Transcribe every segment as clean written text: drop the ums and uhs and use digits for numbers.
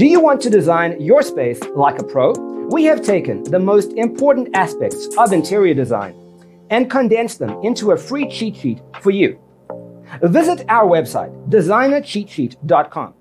Do you want to design your space like a pro? We have taken the most important aspects of interior design and condensed them into a free cheat sheet for you. Visit our website, designercheatsheet.com.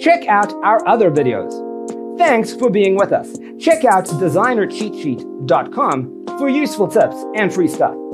Check out our other videos. Thanks for being with us. Check out designercheatsheet.com for useful tips and free stuff.